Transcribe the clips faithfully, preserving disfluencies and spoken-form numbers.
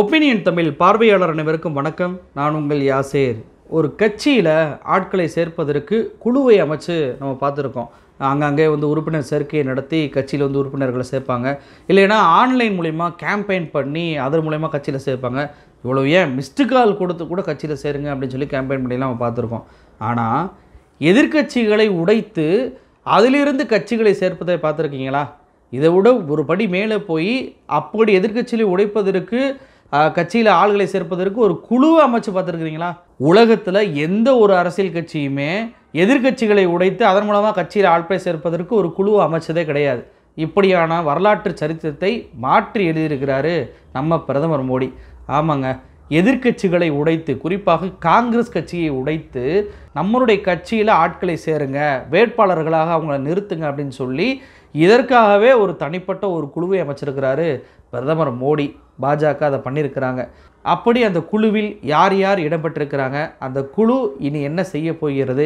Opinion Tamil பார்வையாளர் அனைவருக்கும் வணக்கம். நான் உங்கள் யாசேர். ஒரு கட்சியில் ஆட்களை சேர்ப்பதற்கு குழுவை அமைச்சு நம்ம பார்த்துருக்கோம். அங்கங்கே வந்து உறுப்பினர் சேர்க்கையை நடத்தி கட்சியில் வந்து உறுப்பினர்களை சேர்ப்பாங்க, இல்லைன்னா ஆன்லைன் மூலயமா கேம்பெயின் பண்ணி அதன் மூலயமா கட்சியில் சேர்ப்பாங்க. இவ்வளோ ஏன் மிஸ்டு கால் கொடுத்து கூட கட்சியில் சேருங்க அப்படின்னு சொல்லி கேம்பெயின் பண்ணி நம்ம பார்த்துருக்கோம். ஆனால் எதிர்கட்சிகளை உடைத்து அதிலிருந்து கட்சிகளை சேர்ப்பதை பார்த்துருக்கீங்களா? இதை விட ஒரு படி மேலே போய் அப்படி எதிர்கட்சிகளை உடைப்பதற்கு, கட்சியில் ஆள்களை சேர்ப்பதற்கு ஒரு குழுவை அமைச்சு பார்த்துருக்குறீங்களா? உலகத்தில் எந்த ஒரு அரசியல் கட்சியுமே எதிர்கட்சிகளை உடைத்து அதன் மூலமாக கட்சியில் ஆட்களை சேர்ப்பதற்கு ஒரு குழுவை அமைச்சதே கிடையாது. இப்படியான வரலாற்று சரித்திரத்தை மாற்றி எழுதியிருக்கிறாரு நம்ம பிரதமர் மோடி. ஆமாங்க, எதிர்கட்சிகளை உடைத்து, குறிப்பாக காங்கிரஸ் கட்சியை உடைத்து நம்மளுடைய கட்சியில் ஆட்களை சேருங்க, வேட்பாளர்களாக அவங்கள நிறுத்துங்க அப்படின்னு சொல்லி இதற்காகவே ஒரு தனிப்பட்ட ஒரு குழுவை அமைச்சிருக்கிறாரு பிரதமர் மோடி. பாஜக அதை பண்ணியிருக்கிறாங்க. அப்படி அந்த குழுவில் யார் யார் இடம்பெற்றிருக்கிறாங்க, அந்த குழு இனி என்ன செய்ய போகிறது,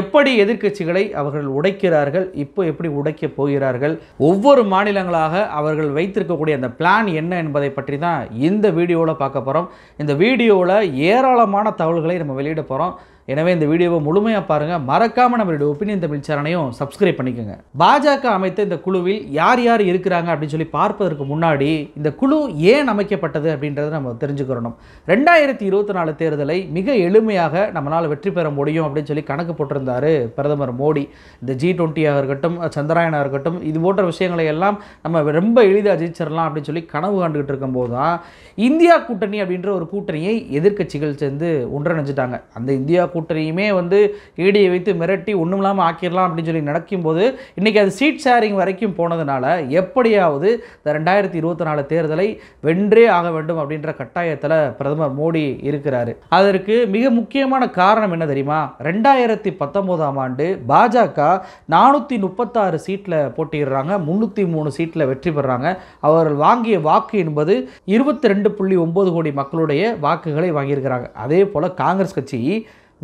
எப்படி எதிர்க்கட்சிகளை அவர்கள் உடைக்கிறார்கள், இப்போ எப்படி உடைக்க போகிறார்கள், ஒவ்வொரு மாநிலங்களாக அவர்கள் வைத்திருக்கக்கூடிய அந்த பிளான் என்ன என்பதை பற்றி தான் இந்த வீடியோவில் பார்க்க போகிறோம். இந்த வீடியோவில் ஏராளமான தகவல்களை நம்ம வெளியிட போகிறோம். எனவே இந்த வீடியோவை முழுமையாக பாருங்கள். மறக்காமல் நம்மளுடைய ஒப்பீனியன் தமிழ் சேனலையும் சப்ஸ்கிரைப் பண்ணிக்கோங்க. பாஜக அமைத்த இந்த குழுவில் யார் யார் இருக்கிறாங்க அப்படின்னு சொல்லி பார்ப்பதற்கு முன்னாடி இந்த குழு ஏன் அமைக்கப்பட்டது அப்படின்றத நம்ம தெரிஞ்சுக்கிறணும். ரெண்டாயிரத்தி இருபத்தி நாலு தேர்தலை மிக எளிமையாக நம்மளால் வெற்றி பெற முடியும் அப்படின்னு சொல்லி கணக்கு போட்டிருந்தார் பிரதமர் மோடி. இந்த ஜி டுவெண்ட்டியாக இருக்கட்டும், சந்திராயனாக இருக்கட்டும், இது போன்ற விஷயங்களை எல்லாம் நம்ம ரொம்ப எளிதாக ஜெயிச்சிடலாம் அப்படின்னு சொல்லி கனவு காண்டுகிட்டு இருக்கும்போது தான் இந்தியா கூட்டணி அப்படின்ற ஒரு கூட்டணியை எதிர்க்கட்சிகள் சேர்ந்து ஒன்றிணைஞ்சிட்டாங்க. அந்த இந்தியா கூட்டணியுமே வந்து ஏடியை வைத்து மிரட்டி ஒன்றும் இல்லாமல் ஆக்கிடலாம் அப்படின்னு சொல்லி நடக்கும்போது இன்றைக்கி அது சீட் ஷேரிங் வரைக்கும் போனதுனால எப்படியாவது இந்த ரெண்டாயிரத்தி இருபத்தி நாலு தேர்தலை வென்றே ஆக வேண்டும் அப்படின்ற கட்டாயத்தில் பிரதமர் மோடி இருக்கிறாரு. அதற்கு மிக முக்கியமான காரணம் என்ன தெரியுமா? ரெண்டாயிரத்தி பத்தொம்போதாம் ஆண்டு பாஜக நானூற்றி முப்பத்தாறு சீட்டில் போட்டிடுறாங்க, முந்நூற்றி மூணு சீட்டில் வெற்றி பெறாங்க. அவர்கள் வாங்கிய வாக்கு என்பது இருபத்தி ரெண்டு புள்ளி ஒன்பது கோடி மக்களுடைய வாக்குகளை வாங்கியிருக்கிறாங்க. அதே போல் காங்கிரஸ் கட்சி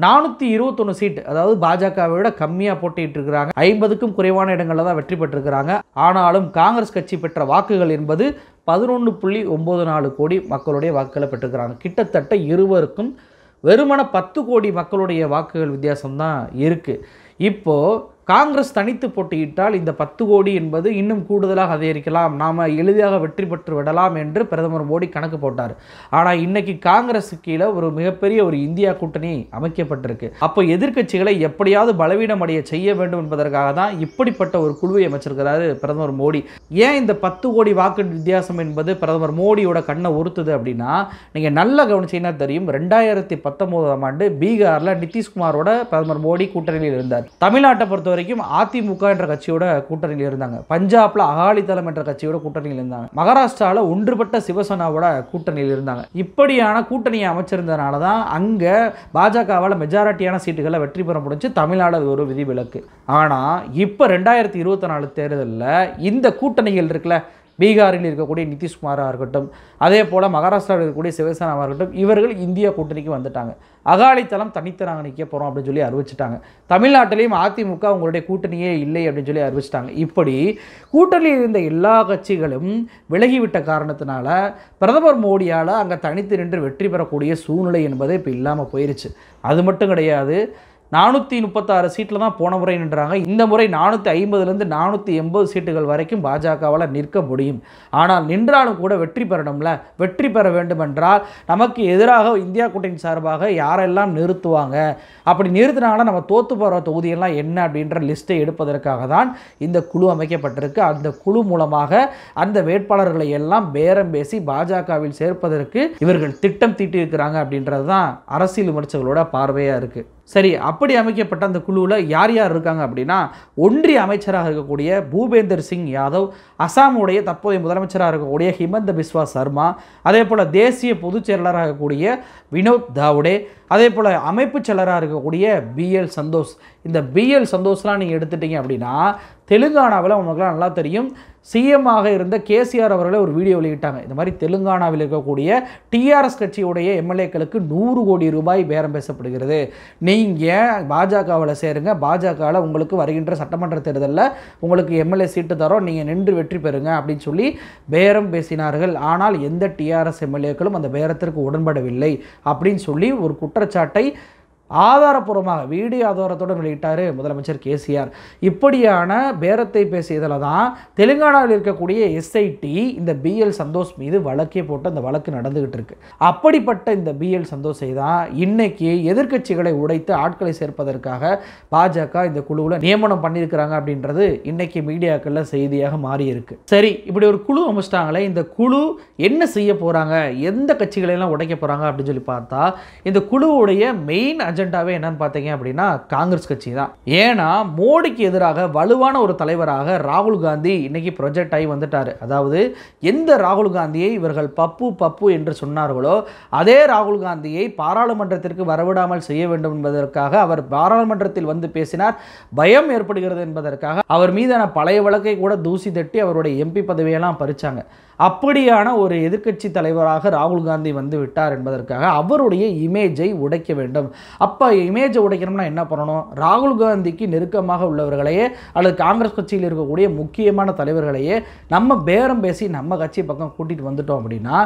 நானூற்றி இருபத்தொன்று சீட், அதாவது பாஜகவை விட கம்மியாக போட்டிட்டு இருக்கிறாங்க. ஐம்பதுக்கும் குறைவான இடங்களில் தான் வெற்றி பெற்றிருக்கிறாங்க. ஆனாலும் காங்கிரஸ் கட்சி பெற்ற வாக்குகள் என்பது பதினொன்று புள்ளி ஒம்பது நாலு கோடி மக்களுடைய வாக்குகளை பெற்றிருக்கிறாங்க. கிட்டத்தட்ட இருவருக்கும் வெறுமன பத்து கோடி மக்களுடைய வாக்குகள் வித்தியாசம்தான் இருக்குது. இப்போது காங்கிரஸ் தனித்து போட்டியிட்டால் இந்த பத்து கோடி என்பது இன்னும் கூடுதலாக அதிகரிக்கலாம், நாம் எளிதாக வெற்றி பெற்று விடலாம் என்று பிரதமர் மோடி கணக்கு போட்டார். ஆனால் இன்றைக்கி காங்கிரஸு கீழே ஒரு மிகப்பெரிய ஒரு இந்தியா கூட்டணி அமைக்கப்பட்டிருக்கு. அப்போ எதிர்க்கட்சிகளை எப்படியாவது பலவீனம் அடைய செய்ய வேண்டும் என்பதற்காக தான் இப்படிப்பட்ட ஒரு குழுவை அமைச்சிருக்கிறாரு பிரதமர் மோடி. ஏன் இந்த பத்து கோடி வாக்கு வித்தியாசம் என்பது பிரதமர் மோடியோட கண்ணை உறுத்துது அப்படின்னா, நீங்கள் நல்லா கவனிச்சிங்கன்னா தெரியும், ரெண்டாயிரத்தி பத்தொம்போதாம் ஆண்டு பீகாரில் நிதிஷ்குமாரோட பிரதமர் மோடி கூட்டணியில் இருந்தார். தமிழ்நாட்டை பொறுத்த வரைக்கும் அதிமுக என்ற கட்சியோட கூட்டணியில் இருந்தாங்க. பஞ்சாப்ல அகாலிதளம் என்ற கட்சியோட கூட்டணியில் இருந்தாங்க. மகாராஷ்டிராவில் ஒன்றுபட்ட சிவசேனாவோட கூட்டணியில் இருந்தாங்க. இப்படியான கூட்டணியை அமைச்சிருந்ததுனால தான் அங்கே பாஜகவால் மெஜாரிட்டியான சீட்டுகளை வெற்றி பெற முடிஞ்சு. தமிழ்நாடு ஒரு விதிவிலக்கு. ஆனால் இப்போ ரெண்டாயிரத்தி இருபத்தி நாலு தேர்தலில் இந்த கூட்டணிகள் இருக்குல்ல, பீகாரில் இருக்கக்கூடிய நிதிஷ்குமாராக இருக்கட்டும், அதே போல் மகாராஷ்டிராவில் இருக்கக்கூடிய சிவசேனாவாக இருக்கட்டும், இவர்கள் இந்தியா கூட்டணிக்கு வந்துட்டாங்க. அகாலித்தளம் தனித்து நாங்கள் நிற்க போகிறோம் அப்படின்னு சொல்லி அறிவிச்சிட்டாங்க. தமிழ்நாட்டிலையும் அதிமுக அவங்களுடைய கூட்டணியே இல்லை அப்படின்னு சொல்லி அறிவிச்சிட்டாங்க. இப்படி கூட்டணியில் இருந்த எல்லா கட்சிகளும் விலகிவிட்ட காரணத்தினால பிரதமர் மோடியால் அங்கே தனித்து நின்று வெற்றி பெறக்கூடிய சூழ்நிலை என்பது இப்போ இல்லாமல் போயிருச்சு. அது மட்டும் கிடையாது, நானூற்றி முப்பத்தாறு சீட்டில் தான் போன முறை நின்றாங்க. இந்த முறை நானூற்றி ஐம்பதுலேருந்து நானூற்றி எண்பது சீட்டுகள் வரைக்கும் பாஜகவால் நிற்க முடியும். ஆனால் நின்றாலும் கூட வெற்றி பெறணும்ல. வெற்றி பெற வேண்டுமென்றால் நமக்கு எதிராக இந்தியா கூட்டணி சார்பாக யாரெல்லாம் நிறுத்துவாங்க, அப்படி நிறுத்தினாலும் நம்ம தோற்று போகிற தொகுதியெல்லாம் என்ன அப்படின்ற லிஸ்ட்டை எடுப்பதற்காக தான் இந்த குழு அமைக்கப்பட்டிருக்கு. அந்த குழு மூலமாக அந்த வேட்பாளர்களை எல்லாம் பேரம் பேசி பாஜகவில் சேர்ப்பதற்கு இவர்கள் திட்டம் தீட்டியிருக்கிறாங்க அப்படின்றது தான் அரசியல் விமர்சகர்களோட பார்வையாக இருக்குது. சரி, அப்படி அமைக்கப்பட்ட அந்த குழுவில் யார் யார் இருக்காங்க அப்படின்னா, ஒன்றிய அமைச்சராக இருக்கக்கூடிய பூபேந்தர் சிங் யாதவ், அசாமுடைய தற்போதைய முதலமைச்சராக இருக்கக்கூடிய ஹிமந்த பிஸ்வா சர்மா, அதே போல் தேசிய பொதுச் செயலாளராக இருக்கக்கூடிய வினோத் தாவுடே, அதே போல் அமைப்பு செயலராக இருக்கக்கூடிய பிஎல் சந்தோஷ். இந்த பிஎல் சந்தோஷ்லாம் நீங்கள் எடுத்துட்டீங்க அப்படின்னா தெலுங்கானாவில் உங்களுக்குலாம் நல்லா தெரியும், சிஎம்மாக இருந்த கேசிஆர் அவர்களே ஒரு வீடியோ வெளியிட்டாங்க. இந்த மாதிரி தெலுங்கானாவில் இருக்கக்கூடிய டிஆர்எஸ் கட்சியுடைய எம்எல்ஏக்களுக்கு நூறு கோடி ரூபாய் பேரம் பேசப்படுகிறது, நீங்கள் பாஜகவில் சேருங்க, பாஜகவில் உங்களுக்கு வருகின்ற சட்டமன்ற தேர்தலில் உங்களுக்கு எம்எல்ஏ சீட்டு தரோம், நீங்கள் நின்று வெற்றி பெறுங்க அப்படின்னு சொல்லி பேரம் பேசினார்கள். ஆனால் எந்த டிஆர்எஸ் எம்எல்ஏக்களும் அந்த பேரத்திற்கு உடன்படவில்லை அப்படின்னு சொல்லி ஒரு குற்றச்சாட்டை ஆதாரபூர்வமாக வீடியோ ஆதாரத்துடன் வெளியிட்டார் முதலமைச்சர் கேசிஆர். இப்படியான பேரத்தை பேசியதில் தான் தெலுங்கானாவில் இருக்கக்கூடிய எஸ்ஐடி இந்த பிஎல் சந்தோஷ் மீது வழக்கே போட்டு அந்த வழக்கு நடந்துகிட்டு இருக்கு. அப்படிப்பட்ட இந்த பிஎல் சந்தோஷை தான் இன்னைக்கு எதிர்க்கட்சிகளை உடைத்து ஆட்களை சேர்ப்பதற்காக பாஜக இந்த குழுவில் நியமனம் பண்ணியிருக்கிறாங்க அப்படின்றது இன்னைக்கு மீடியாக்களில் செய்தியாக மாறியிருக்கு. சரி, இப்படி ஒரு குழு அமைச்சிட்டாங்களே, இந்த குழு என்ன செய்ய போகிறாங்க, எந்த கட்சிகளெல்லாம் உடைக்க போகிறாங்க அப்படின்னு சொல்லி பார்த்தா இந்த குழுவுடைய மெயின் அஜெண்டா என்னன்னு பார்த்தீங்க அப்படின்னா காங்கிரஸ் கட்சி தான். ஏன்னா மோடிக்கு எதிராக வலுவான ஒரு தலைவராக ராகுல் காந்தி இன்னைக்கு ப்ரொஜெக்ட் ஆகி வந்துட்டாரு. அதாவது எந்த ராகுல் காந்தியை இவர்கள் பப்பு பப்பு என்று சொன்னார்களோ அதே ராகுல் காந்தியை பாராளுமன்றத்திற்கு வரவிடாமல் செய்ய வேண்டும் என்பதற்காக அவர் பாராளுமன்றத்தில் வந்து பேசினார், பயம் ஏற்படுகிறது என்பதற்காக அவர் மீதான பழைய வழக்கை கூட தூசி தட்டி அவருடைய எம்பி பதவியெல்லாம் பறிச்சாங்க. அப்படியான ஒரு எதிர்க்கட்சி தலைவராக ராகுல் காந்தி வந்து விட்டார் என்பதற்காக அவருடைய இமேஜை உடைக்க வேண்டும். அப்போ இமேஜை உடைக்கணும்னா என்ன பண்ணணும், ராகுல் காந்திக்கு நெருக்கமாக உள்ளவர்களையே அல்லது காங்கிரஸ் கட்சியில் இருக்கக்கூடிய முக்கியமான தலைவர்களையே நம்ம பேரம் பேசி நம்ம கட்சி பக்கம் கூட்டிகிட்டு வந்துட்டோம் அப்படின்னா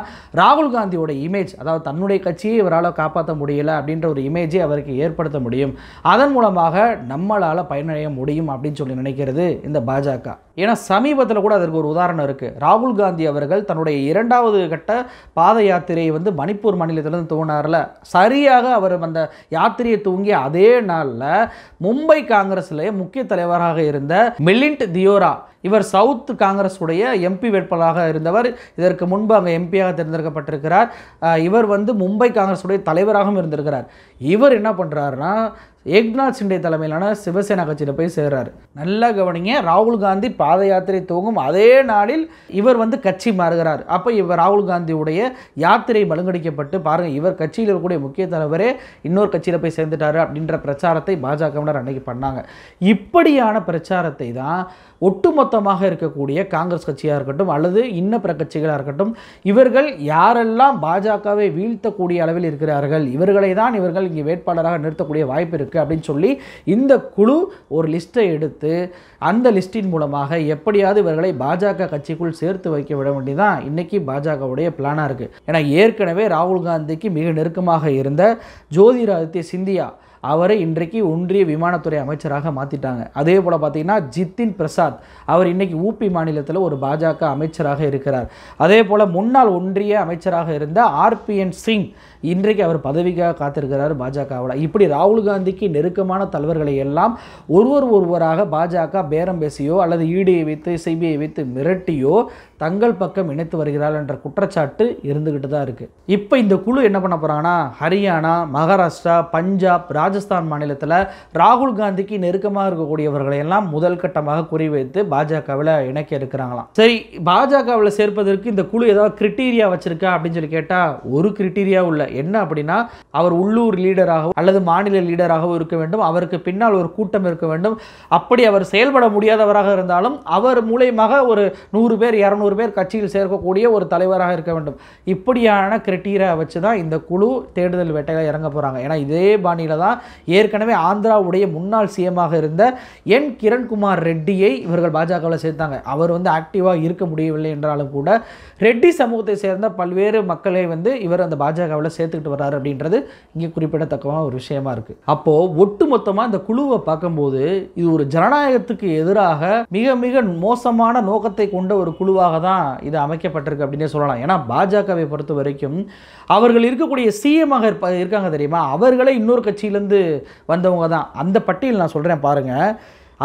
ராகுல் காந்தியோட இமேஜ், அதாவது தன்னுடைய கட்சியை இவரால் காப்பாற்ற முடியலை அப்படின்ற ஒரு இமேஜை அவருக்கு ஏற்படுத்த முடியும், அதன் மூலமாக நம்மளால் பயனடைய முடியும் அப்படின்னு சொல்லி நினைக்கிறது இந்த பாஜக. ஏன்னா சமீபத்தில் கூட அதற்கு ஒரு உதாரணம் இருக்குது. ராகுல் காந்தி அவர்கள் தன்னுடைய இரண்டாவது கட்ட பாத யாத்திரையை வந்து மணிப்பூர் மாநிலத்திலிருந்து துவங்கினார்ல, சரியாக அவர் அந்த யாத்திரையை தூங்கிய அதே நாளில் மும்பை காங்கிரஸில் முக்கிய தலைவராக இருந்த மிலிண்ட் தியோரா, இவர் சவுத் காங்கிரஸ் உடைய எம்பி வேட்பாளராக இருந்தவர், இதற்கு முன்பு அங்கே எம்பியாக தேர்ந்தெடுக்கப்பட்டிருக்கிறார், இவர் வந்து மும்பை காங்கிரஸ் உடைய தலைவராகவும் இருந்திருக்கிறார். இவர் என்ன பண்ணுறாருன்னா ஏக்நாத் சிண்டே தலைமையிலான சிவசேனா கட்சியில் போய் சேர்றாரு. நல்லா கவனிங்க, ராகுல் காந்தி பாத யாத்திரை துவங்கும் அதே நாளில் இவர் வந்து கட்சி மாறுகிறார். அப்போ இவர் ராகுல் காந்தியுடைய யாத்திரை மழுங்கடிக்கப்பட்டு பாருங்கள், இவர் கட்சியில் இருக்கக்கூடிய முக்கிய தலைவரே இன்னொரு கட்சியில் போய் சேர்ந்துட்டாரு அப்படின்ற பிரச்சாரத்தை பாஜகவினர் அன்னைக்கு பண்ணாங்க. இப்படியான பிரச்சாரத்தை தான் ஒட்டுமொத்தமாக இருக்கக்கூடிய காங்கிரஸ் கட்சியாக இருக்கட்டும் அல்லது இன்ன பிற கட்சிகளாக இருக்கட்டும், இவர்கள் யாரெல்லாம் பாஜகவை வீழ்த்தக்கூடிய அளவில் இருக்கிறார்கள், இவர்களை தான் இவர்கள் இங்கே வேட்பாளராக நிறுத்தக்கூடிய வாய்ப்பு இருக்குது அப்படின்னு சொல்லி இந்த குழு ஒரு லிஸ்ட்டை எடுத்து அந்த லிஸ்டின் மூலமாக எப்படியாவது இவர்களை பாஜக கட்சிக்குள் சேர்த்து வைக்க விட வேண்டியதான் இன்றைக்கி பாஜகவுடைய பிளானாக இருக்குது. ஏன்னா ஏற்கனவே ராகுல் காந்திக்கு மிக நெருக்கமாக இருந்த ஜோதிராதித்ய சிந்தியா அவரை இன்றைக்கு ஒன்றிய விமானத்துறை அமைச்சராக மாற்றிட்டாங்க. அதே போல் பார்த்திங்கன்னா ஜித்தின் பிரசாத் அவர் இன்றைக்கி ஊபி மாநிலத்தில் ஒரு பாஜக அமைச்சராக இருக்கிறார். அதே போல் முன்னாள் ஒன்றிய அமைச்சராக இருந்த ஆர்பிஎன் சிங் இன்றைக்கு அவர் பதவிக்காக காத்திருக்கிறார் பாஜகவில். இப்படி ராகுல் காந்திக்கு நெருக்கமான தலைவர்களை எல்லாம் ஒருவர் ஒருவராக பாஜக பேரம் பேசியோ அல்லது இடியை வைத்து சிபிஐ வைத்து மிரட்டியோ தங்கள் பக்கம் இணைத்து வருகிறார் என்ற குற்றச்சாட்டு இருந்துக்கிட்டு தான் இருக்குது. இப்போ இந்த குழு என்ன பண்ண போகிறாங்கன்னா ஹரியானா, மகாராஷ்டிரா, பஞ்சாப், ராஜஸ்தான் மாநிலத்தில் ராகுல் காந்திக்கு நெருக்கமாக இருக்கக்கூடியவர்களை எல்லாம் முதல் கட்டமாக குறிவைத்து பாஜகவில் இணைக்க இருக்கிறாங்களாம். சரி, பாஜகவில் சேர்ப்பதற்கு இந்த குழு ஏதாவது கிரிட்டீரியா வச்சிருக்கா அப்படின்னு சொல்லி கேட்டால் ஒரு கிரிட்டீரியாவும் இல்லை. என்ன அப்படின்னா அவர் உள்ளூர் லீடராகவோ அல்லது மாநில லீடராகவோ இருக்க வேண்டும், அவருக்கு பின்னால் ஒரு கூட்டம் இருக்க வேண்டும், அப்படி அவர் செயல்பட முடியாதவராக இருந்தாலும் அவர் மூலமாக ஒரு நூறு பேர் இரநூறு பேர் கட்சியில் சேர்க்கக்கூடிய ஒரு தலைவராக இருக்க வேண்டும். இப்படியான கிரிட்டீரியா வச்சு தான் இந்த குழு தேடுதல் வேட்டையில் இறங்க போகிறாங்க. ஏன்னா இதே பாணியில் தான் ஏற்கனவே ஆந்திராவுடைய முன்னாள் சிஎம்மாக இருந்த என் கிரண்குமார் ரெட்டியை இவர்கள் பாஜகவில் சேர்த்தாங்க. அவர் வந்து ஆக்டிவாக இருக்க முடியவில்லை என்றாலும் கூட ரெட்டி சமூகத்தை சேர்ந்த பல்வேறு மக்களை வந்து இவர் அந்த பாஜகவில் சேர்த்துக்கிட்டு வர்றாரு அப்படின்றது இங்கே குறிப்பிடத்தக்கமான ஒரு விஷயமா இருக்கு. அப்போ ஒட்டுமொத்தமாக இந்த குழுவை பார்க்கும்போது இது ஒரு ஜனநாயகத்துக்கு எதிராக மிக மிக மோசமான நோக்கத்தை கொண்ட ஒரு குழுவாக தான் இது அமைக்கப்பட்டிருக்கு அப்படின்னே சொல்லலாம். ஏன்னா பாஜகவை பொறுத்த வரைக்கும் அவர்கள் இருக்கக்கூடிய சிஎம்மாக இருப்ப இருக்காங்க தெரியுமா, அவர்களே இன்னொரு கட்சியிலேருந்து வந்தவங்க தான். அந்த பட்டியல் நான் சொல்கிறேன் பாருங்கள்.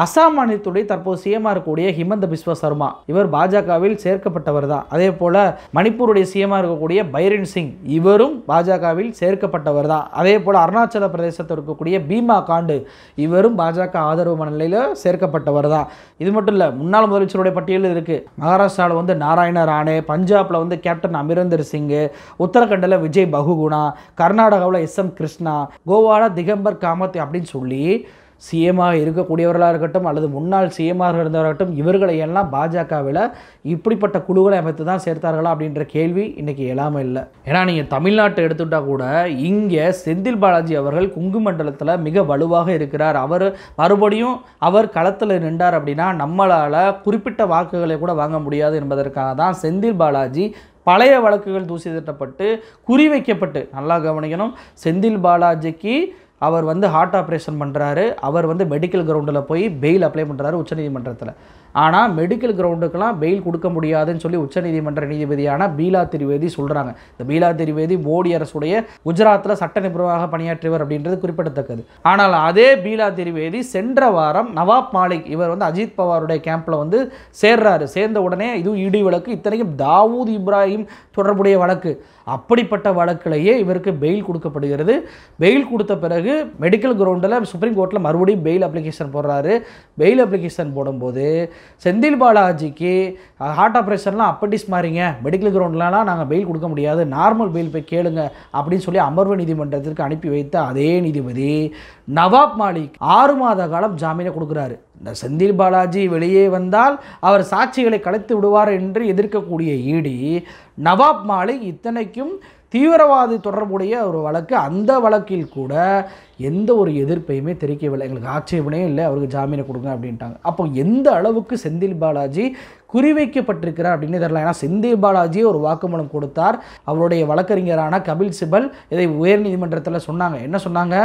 அசாம் மாநிலத்துடைய தற்போது சிஎம்மாக இருக்கக்கூடிய ஹிமந்த பிஸ்வா சர்மா இவர் பாஜகவில் சேர்க்கப்பட்டவர் தான். அதே போல மணிப்பூருடைய சிஎம்மாக இருக்கக்கூடிய பைரன் சிங் இவரும் பாஜகவில் சேர்க்கப்பட்டவர் தான். அதே போல அருணாச்சல பிரதேசத்தில் இருக்கக்கூடிய பீமா காண்டு இவரும் பாஜக ஆதரவு மனநிலையில் சேர்க்கப்பட்டவர் தான். இது மட்டும் இல்லை, முன்னாள் முதலமைச்சருடைய பட்டியலில் இருக்கு. மகாராஷ்டிராவில் வந்து நாராயண ராணே, பஞ்சாப்ல வந்து கேப்டன் அமரிந்தர் சிங், உத்தரகண்டில் விஜய் பகுகுணா, கர்நாடகாவில் எஸ் எம் கிருஷ்ணா, கோவாவில் திகம்பர் காமத் அப்படின்னு சொல்லி சிஎம்மாக இருக்கக்கூடியவர்களாக இருக்கட்டும் அல்லது முன்னாள் சிஎம்மாக இருந்தவராகட்டும் இவர்களை எல்லாம் பாஜகவில் இப்படிப்பட்ட குழுக்களை அமைத்து தான் சேர்த்தார்களா அப்படின்ற கேள்வி இன்றைக்கி எல்லாமே இல்லை. ஏன்னா நீங்கள் தமிழ்நாட்டை எடுத்துட்டால் கூட இங்கே செந்தில் பாலாஜி அவர்கள் குங்கு மண்டலத்தில் மிக வலுவாக இருக்கிறார். அவர் மறுபடியும் அவர் களத்தில் நின்றார் அப்படின்னா நம்மளால் குறிப்பிட்ட வாக்குகளை கூட வாங்க முடியாது என்பதற்காக தான் செந்தில் பாலாஜி பழைய வழக்குகள் தூசி திட்டப்பட்டு குறிவைக்கப்பட்டு, நல்லா கவனிக்கணும், செந்தில் பாலாஜிக்கு அவர் வந்து ஹார்ட் ஆப்ரேஷன் பண்ணுறாரு, அவர் வந்து மெடிக்கல் கிரவுண்டில் போய் பெயில் அப்ளை பண்ணுறாரு உச்சநீதிமன்றத்தில். ஆனால் மெடிக்கல் கிரவுண்டுக்கெல்லாம் பெயில் கொடுக்க முடியாதுன்னு சொல்லி உச்சநீதிமன்ற நீதிபதியான பீலா திரிவேதி சொல்கிறாங்க. இந்த பீலா திரிவேதி மோடி அரசுடைய குஜராத்தில் சட்ட நிபுணராக பணியாற்றியவர் அப்படின்றது குறிப்பிடத்தக்கது. ஆனால் அதே பீலா திரிவேதி சென்ற வாரம் நவாப் மாலிக் இவர் வந்து அஜித் பவாருடைய கேம்பில் வந்து சேர்றாரு. சேர்ந்த உடனே இதுவும் இடி வழக்கு, இத்தனைக்கும் தாவூத் இப்ராஹிம் தொடர்புடைய வழக்கு, அப்படிப்பட்ட வழக்கிலேயே இவருக்கு பெயில் கொடுக்கப்படுகிறது. பெயில் கொடுத்த பிறகு மெடிக்கல் கிரவுண்டில் சுப்ரீம் கோர்ட்டில் மறுபடியும் பெயில் அப்ளிகேஷன் போடுறாரு. பெயில் அப்ளிகேஷன் போடும்போது செந்தில் பாலாஜிக்கு ஹார்ட் ஆப்ரேஷன்லாம் அப்படிஸ் மாறிங்க, மெடிக்கல் கிரவுண்ட்லாம் நாங்கள் பெயில் கொடுக்க முடியாது, நார்மல் பெயில் போய் கேளுங்க அப்படின்னு சொல்லி அமர்வு நீதிமன்றத்திற்கு அனுப்பி வைத்த அதே நீதிபதி நவாப் மாலிக் ஆறு மாத காலம் ஜாமீனை கொடுக்குறாரு. இந்த செந்தில் பாலாஜி வெளியே வந்தால் அவர் சாட்சிகளை கலைத்து விடுவார் என்று எதிர்க்கக்கூடிய ஈடி நவாப் மாலிக் இத்தனைக்கும் தீவிரவாதி தொடர்புடைய ஒரு வழக்கு, அந்த வழக்கில் கூட எந்த ஒரு எதிர்ப்பையுமே தெரிவிக்கவில்லை. எங்களுக்கு ஆட்சேபனையும் இல்லை, அவருக்கு ஜாமீனை கொடுங்க அப்படின்ட்டாங்க. அப்போ எந்த அளவுக்கு செந்தில் பாலாஜி குறிவைக்கப்பட்டிருக்கிறார் அப்படின்னு தெரியல. ஏன்னா செந்தில் பாலாஜியே ஒரு வாக்குமூலம் கொடுத்தார். அவருடைய வழக்கறிஞரான கபில் சிபல் இதை உயர்நீதிமன்றத்தில் சொன்னாங்க. என்ன சொன்னாங்க?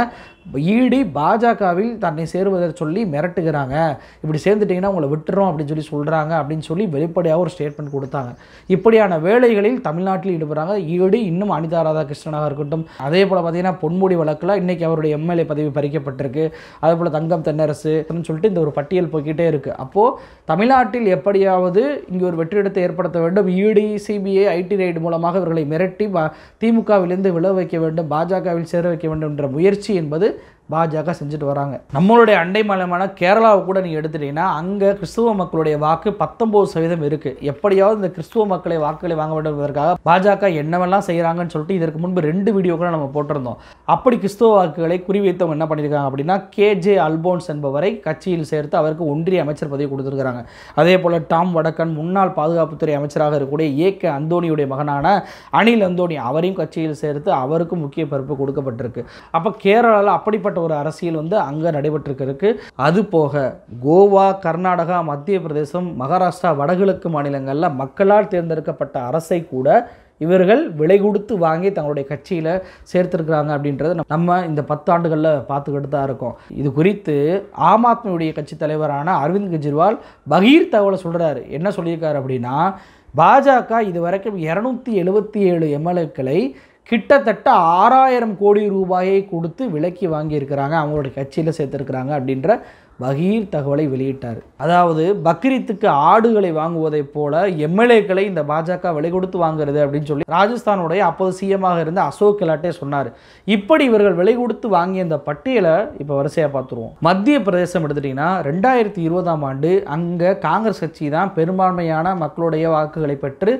ஈடி பாஜகவில் தன்னை சேருவதை சொல்லி மிரட்டுகிறாங்க, இப்படி சேர்ந்துட்டிங்கன்னா உங்களை விட்டுறோம் அப்படின்னு சொல்லி சொல்கிறாங்க அப்படின்னு சொல்லி வெளிப்படையாக ஒரு ஸ்டேட்மெண்ட் கொடுத்தாங்க. இப்படியான வேலைகளில் தமிழ்நாட்டில் ஈடுபடுறாங்க ஈடி. இன்னும் அனிதா ராதாகிருஷ்ணனாக இருக்கட்டும், அதே போல் பார்த்திங்கன்னா பொன்முடி வழக்கில் இன்றைக்கி அவருடைய எம்எல்ஏ பதவி பறிக்கப்பட்டிருக்கு. அதே போல் தங்கம் தென்னரசு சொல்லிட்டு இந்த ஒரு பட்டியல் போய்கிட்டே இருக்குது. அப்போது தமிழ்நாட்டில் எப்படியாவது இங்கு ஒரு வெற்றிடத்தை ஏற்படுத்த வேண்டும், ஈடி சிபிஐ ஐடி ரைடு மூலமாக இவர்களை மிரட்டி திமுகவிலிருந்து விழ வைக்க வேண்டும், பாஜகவில் சேர வைக்க வேண்டும் என்ற முயற்சி என்பது பாஜக செஞ்சுட்டு வராங்க. நம்மளுடைய அண்டை மாநிலமான கேரளாவை கூட நீங்கள் எடுத்துட்டீங்கன்னா அங்கே கிறிஸ்துவ மக்களுடைய வாக்கு பத்தொன்பது சதவீதம் இருக்குது. எப்படியாவது இந்த கிறிஸ்துவ மக்களை வாக்குகளை வாங்க வேண்டும் என்பதற்காக பாஜக என்னவெல்லாம் செய்கிறாங்கன்னு சொல்லிட்டு இதற்கு முன்பு ரெண்டு வீடியோக்களை நம்ம போட்டிருந்தோம். அப்படி கிறிஸ்துவ வாக்குகளை குறிவைத்தவங்க என்ன பண்ணியிருக்காங்க அப்படின்னா, கேஜே அல்போன்ஸ் என்பவரை கட்சியில் சேர்த்து அவருக்கு ஒன்றிய அமைச்சர் பதவி கொடுத்துருக்கிறாங்க. அதே போல் டாம் வடக்கன், முன்னாள் பாதுகாப்புத்துறை அமைச்சராக இருக்கக்கூடிய ஏ கே அந்தோனியுடைய மகனான அனில் அந்தோனி அவரையும் கட்சியில் சேர்த்து அவருக்கும் முக்கிய பொறுப்பு கொடுக்கப்பட்டிருக்கு. அப்போ கேரளாவில் அப்படிப்பட்ட ஒரு அரசியல் வந்து அங்க நடைபெற்றிருக்கு. அது போக கோவா, கர்நாடகா, மத்திய பிரதேசம், மகாராஷ்டிரா, வடகிழக்கு மாநிலங்கள்ல மக்களால் தேர்ந்தெடுக்கப்பட்ட அரசை கூட இவர்கள் விலை கொடுத்து வாங்கி தங்களுடைய கட்சியில் சேர்த்துருக்கிறாங்க அப்படின்றத நம்ம இந்த பத்தாண்டுகளில் பார்த்துக்கிட்டு தான் இருக்கோம். இது குறித்து ஆம் ஆத்மியுடைய கட்சி தலைவரான அரவிந்த் கெஜ்ரிவால் பகீர் தகவலை சொல்கிறாரு. என்ன சொல்லியிருக்காரு அப்படின்னா, பாஜக இது வரைக்கும் இரநூத்தி எழுபத்தி ஏழு எம்எல்ஏக்களை கிட்டத்தட்ட ஆறாயிரம் கோடி ரூபாயை கொடுத்து விலக்கி வாங்கியிருக்கிறாங்க, அவங்களுடைய கட்சியில் சேர்த்துருக்கிறாங்க அப்படின்ற பகீர் தகவலை வெளியிட்டார். அதாவது பக்ரீத்துக்கு ஆடுகளை வாங்குவதைப் போல எம்எல்ஏக்களை இந்த பாஜக விலை கொடுத்து வாங்குறது அப்படின்னு சொல்லி ராஜஸ்தானுடைய அப்போது சிஎம்மாக இருந்த அசோக் கெலாட்டே சொன்னார். இப்படி இவர்கள் விலை கொடுத்து வாங்கிய இந்த பட்டியலை இப்போ வரிசையாக பார்த்துருவோம். மத்திய பிரதேசம் எடுத்துட்டிங்கன்னா ரெண்டாயிரத்தி இருபதாம் ஆண்டு அங்கே காங்கிரஸ் கட்சி தான் பெரும்பான்மையான மக்களுடைய வாக்குகளை பெற்று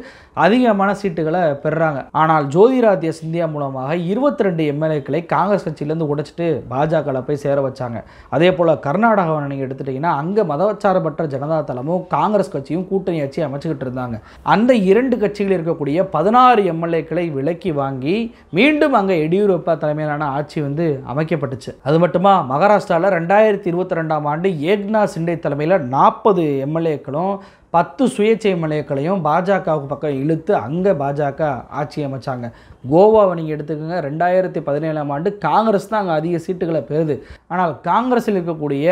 அதிகமான சீட்டுகளை பெறுறாங்க. ஆனால் ஜோதிராதித்ய சிந்தியா மூலமாக இருபத்தி ரெண்டு எம்எல்ஏக்களை காங்கிரஸ் கட்சியிலேருந்து உடைச்சிட்டு பாஜகவில் போய் சேர வச்சாங்க. அதே போல் கர்நாடகா நீங்கள் எடுத்துட்டீங்கன்னா அங்கே மதச்சார்பற்ற ஜனதா தளமும் காங்கிரஸ் கட்சியும் கூட்டணி ஆட்சி அமைச்சுக்கிட்டு இருந்தாங்க. அந்த இரண்டு கட்சிகள் இருக்கக்கூடிய பதினாறு எம்எல்ஏக்களை விலக்கி வாங்கி மீண்டும் அங்கே எடியூரப்பா தலைமையிலான ஆட்சி வந்து அமைக்கப்பட்டுச்சு. அது மட்டுமா மகாராஷ்டிராவில் ரெண்டாயிரத்தி இருபத்தி ரெண்டாம் ஆண்டு ஏக்நாத் சிண்டே தலைமையில் நாற்பது எம்எல்ஏக்களும் பத்து சுயேட்சை எம்எல்ஏக்களையும் பாஜகவுக்கு பக்கம் இழுத்து அங்கே பாஜக ஆட்சி அமைச்சாங்க. கோவாவை நீங்கள் எடுத்துக்கோங்க, ரெண்டாயிரத்தி பதினேழாம் ஆண்டு காங்கிரஸ் தான் அங்கே அதிக சீட்டுகளை பெறுது. ஆனால் காங்கிரஸில் இருக்கக்கூடிய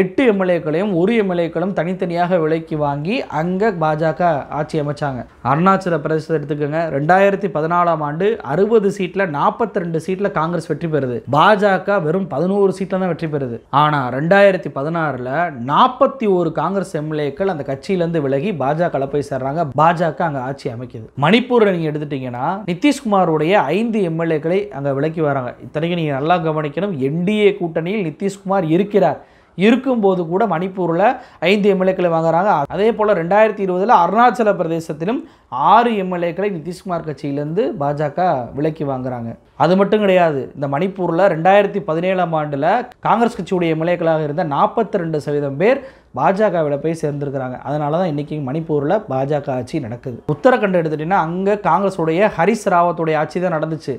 எட்டு எம்எல்ஏக்களையும் ஒரு எம்எல்ஏக்களும் தனித்தனியாக விலைக்கு வாங்கி அங்கே பாஜக ஆட்சி அமைச்சாங்க. அருணாச்சல பிரதேசத்தை எடுத்துக்கோங்க, ரெண்டாயிரத்தி பதினாலாம் ஆண்டு அறுபது சீட்டில் நாற்பத்தி ரெண்டு சீட்டில் காங்கிரஸ் வெற்றி பெறுது, பாஜக வெறும் பதினோரு சீட்டில் தான் வெற்றி பெறுது. ஆனால் ரெண்டாயிரத்தி பதினாறில் நாற்பத்தி ஒரு காங்கிரஸ் எம்எல்ஏக்கள் அந்த கட்சியிலிருந்து விலகி பாஜக போய் சேர்றாங்க, பாஜக அங்கே ஆட்சி அமைக்குது. மணிப்பூரில் நீங்கள் எடுத்துட்டீங்கன்னா நிதிஷ்குமாருடைய ஐந்து எம்எல்ஏக்களை அங்கே விலக்கி வராங்க. இத்தனைக்கு நீங்கள் நல்லா கவனிக்கணும், என்டிஏ கூட்டணியில் நிதிஷ்குமார் இருக்கிறார், இருக்கும்போது கூட மணிப்பூரில் ஐந்து எம்எல்ஏக்களை வாங்குறாங்க. அதே போல் ரெண்டாயிரத்தி இருபதில் அருணாச்சல பிரதேசத்திலும் ஆறு எம்எல்ஏக்களை நிதிஷ்குமார் கட்சியிலேருந்து பாஜக விலக்கி வாங்குறாங்க. அது மட்டும் கிடையாது, இந்த மணிப்பூரில் ரெண்டாயிரத்தி பதினேழாம் ஆண்டில் காங்கிரஸ் கட்சியுடைய எம்எல்ஏக்களாக இருந்த நாற்பத்தி ரெண்டு சதவீதம் பேர் பாஜகவில் போய் சேர்ந்துருக்கிறாங்க. அதனால தான் இன்றைக்கி மணிப்பூரில் பாஜக ஆட்சி நடக்குது. உத்தரகண்ட் எடுத்துகிட்டிங்கன்னா அங்கே காங்கிரஸுடைய ஹரிஸ் ராவத்துடைய ஆட்சி தான் நடந்துச்சு.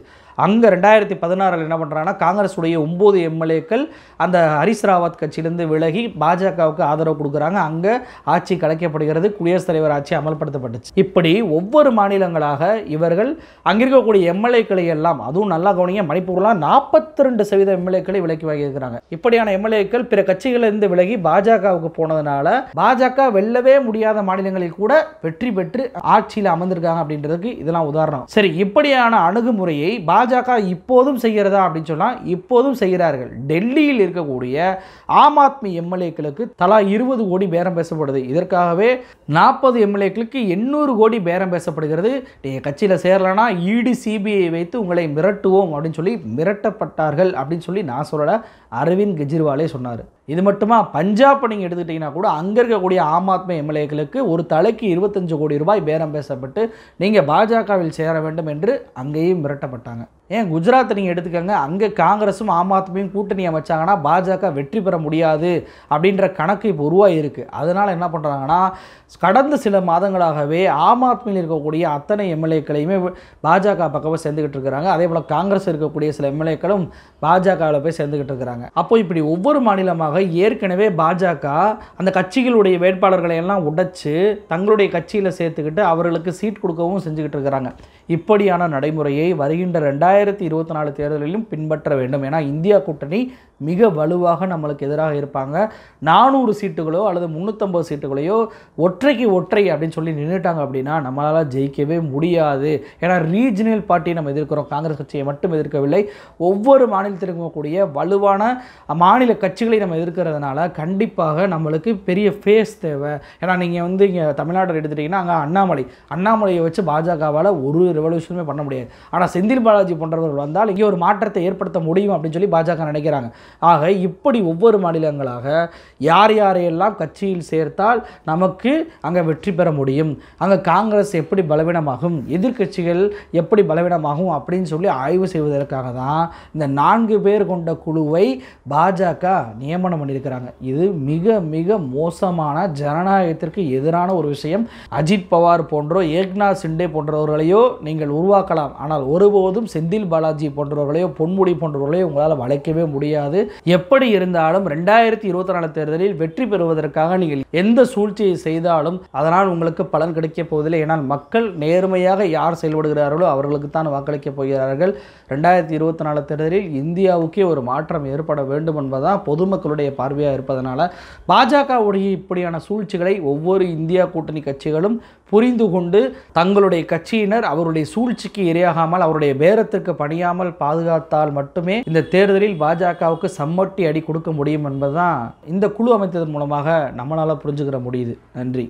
அங்கே ரெண்டாயிரத்தி பதினாறில் என்ன பண்ணுறாங்கன்னா காங்கிரஸுடைய ஒம்பது எம்எல்ஏக்கள் அந்த ஹரிஸ் ராவத் கட்சியிலேருந்து விலகி பாஜகவுக்கு ஆதரவு கொடுக்குறாங்க, அங்கே ஆட்சி கலைக்கப்படுகிறது, குடியரசுத் தலைவர் ஆட்சி அமல்படுத்தப்பட்டுச்சு. இப்படி ஒவ்வொரு மாநிலங்களாக இவர்கள் அங்கே இருக்கக்கூடிய எம்எல்ஏக்களை எல்லாம், அதுவும் நல்லா கவனிங்க, மணிப்பூர்லாம் நாற்பத்தி ரெண்டு சதவீத எம்எல்ஏக்களை விலக்கி வாங்கியிருக்கிறாங்க. இப்படியான எம்எல்ஏக்கள் பிற கட்சிகளிலிருந்து விலகி பாஜகவுக்கு போனதுனால பாஜக வெல்லவே முடியாத மாநிலங்களில் கூட வெற்றி பெற்று ஆட்சியில் அமர்ந்திருக்காங்க அப்படின்றதுக்கு இதெல்லாம் உதாரணம். சரி, இப்படியான அணுகுமுறையை பாஜக இப்போதும் செய்கிறதா அப்படின்னு சொன்னால் இப்போதும் செய்கிறார்கள். டெல்லியில் இருக்கக்கூடிய ஆம் ஆத்மி எம்எல்ஏக்களுக்கு தலா இருபது கோடி பேரம் பேசப்படுது. இதற்காகவே நாற்பது எம்எல்ஏக்களுக்கு எண்ணூறு கோடி பேரம் பேசப்படுகிறது. நீங்கள் கட்சியில் சேரலனா இடி சிபிஐ வைத்து உங்களை மிரட்டுவோம் அப்படின்னு சொல்லி மிரட்டப்பட்டார்கள் அப்படின்னு சொல்லி நான் சொல்லலை, அரவிந்த் கெஜ்ரிவாலே சொன்னார். இது மட்டுமா, பஞ்சாப் நீங்கள் எடுத்துக்கிட்டிங்கன்னா கூட அங்கே இருக்கக்கூடிய ஆம் ஆத்மி எம்எல்ஏக்களுக்கு ஒரு தலைக்கு இருபத்தஞ்சு கோடி ரூபாய் பேரம் பேசப்பட்டு நீங்கள் பாஜகவில் சேர வேண்டும் என்று அங்கேயும் மிரட்டப்பட்டாங்க. ஏன் குஜராத் நீங்கள் எடுத்துக்கோங்க, அங்கே காங்கிரஸும் ஆம் ஆத்மியும் கூட்டணி அமைச்சாங்கன்னா பாஜக வெற்றி பெற முடியாது அப்படின்ற கணக்கு இப்போ உருவாகிருக்கு. அதனால் என்ன பண்ணுறாங்கன்னா கடந்த சில மாதங்களாகவே ஆம் ஆத்மியில் இருக்கக்கூடிய அத்தனை எம்எல்ஏக்களையுமே பாஜக பக்கமாக சேர்ந்துக்கிட்டு இருக்கிறாங்க. அதே போல் காங்கிரஸ் இருக்கக்கூடிய சில எம்எல்ஏக்களும் பாஜகவில் போய் சேர்ந்துக்கிட்டு இருக்கிறாங்க. அப்போது இப்படி ஒவ்வொரு மாநிலமாக ஏற்கனவே பாஜக அந்த கட்சிகளுடைய வேட்பாளர்களை எல்லாம் உடைச்சு தங்களுடைய கட்சியில் சேர்த்துக்கிட்டு அவர்களுக்கு சீட் கொடுக்கவும் செஞ்சுக்கிட்டு இருக்கிறாங்க. இப்படியான நடைமுறையை வருகின்ற ரெண்டாயிரத்தி ரெண்டாயிரத்தி இருபத்தி நாலு தேர்தலிலும் பின்பற்ற வேண்டும். ஏன்னா இந்தியா கூட்டணி மிக வலுவாக நம்மளுக்கு எதிராக இருப்பாங்க. நானூறு சீட்டுகளோ அல்லது முந்நூற்றம்பது சீட்டுகளையோ ஒற்றைக்கு ஒற்றை அப்படின்னு சொல்லி நின்றுட்டாங்க அப்படின்னா நம்மளால் ஜெயிக்கவே முடியாது. ஏன்னா ரீஜனல் பார்ட்டியை நம்ம எதிர்க்கிறோம், காங்கிரஸ் கட்சியை மட்டும் எதிர்க்கவில்லை. ஒவ்வொரு மாநிலத்திற்கும் கூடிய வலுவான மாநில கட்சிகளை நம்ம எதிர்க்கிறதுனால கண்டிப்பாக நம்மளுக்கு பெரிய ஃபேஸ் தேவை. ஏன்னா நீங்கள் வந்து இங்கே தமிழ்நாட்டில் எடுத்துட்டிங்கன்னா அங்கே அண்ணாமலை அண்ணாமலையை வச்சு பாஜகவால் ஒரு ரெவல்யூஷனுமே பண்ண முடியாது. ஆனால் செந்தில் பாலாஜி போன்றவர்கள் வந்தால் இங்கே ஒரு மாற்றத்தை ஏற்படுத்த முடியும் அப்படின்னு சொல்லி பாஜக நினைக்கிறாங்க. ஆக இப்படி ஒவ்வொரு மாநிலங்களாக யார் யாரையெல்லாம் கட்சியில் சேர்த்தால் நமக்கு அங்கே வெற்றி பெற முடியும், அங்கே காங்கிரஸ் எப்படி பலவீனமாகும், எதிர்கட்சிகள் எப்படி பலவீனமாகும் அப்படின்னு சொல்லி ஆய்வு செய்வதற்காக தான் இந்த நான்கு பேர் கொண்ட குழுவை பாஜக நியமனம் பண்ணியிருக்கிறாங்க. இது மிக மிக மோசமான ஜனநாயகத்திற்கு எதிரான ஒரு விஷயம். அஜித் பவார் போன்றோ ஏக்நாத் சிண்டே போன்றவர்களையோ நீங்கள் உருவாக்கலாம், ஆனால் ஒருபோதும் செந்தில் பாலாஜி போன்றவர்களையோ பொன்முடி போன்றவர்களையோ உங்களால் வளைக்கவே முடியாது. எப்படி இருந்தாலும் இரண்டாயிரத்தி இருபத்தி நாலு தேர்தலில் வெற்றி பெறுவதற்காக நீங்கள் எந்த சூழ்ச்சியை செய்தாலும் அதனால் உங்களுக்கு பலன் கிடைக்க போவதில்லை. ஏனால் மக்கள் நேர்மையாக யார் செயல்படுகிறார்களோ அவர்களுக்கு தான் வாக்களிக்கப் போகிறார்கள். இரண்டாயிரத்தி இருபத்தி நாலு தேர்தலில் இந்தியாவுக்கே ஒரு மாற்றம் ஏற்பட வேண்டும் என்பதுதான் பொதுமக்களுடைய பார்வையாக இருப்பதனால பாஜகவுடைய இப்படியான சூழ்ச்சிகளை ஒவ்வொரு இந்தியா கூட்டணி கட்சிகளும் புரிந்து கொண்டு தங்களுடைய கட்சியினர் அவருடைய சூழ்ச்சிக்கு இரையாகாமல் அவருடைய பேரத்திற்கு பணியாமல் பாதுகாத்தால் மட்டுமே இந்த தேர்தலில் பாஜகவுக்கு சம்மட்டி அடி கொடுக்க முடியும் என்பதுதான் இந்த குழு அமைத்ததன் மூலமாக நம்மளால் புரிஞ்சுக்கிற முடியுது. நன்றி.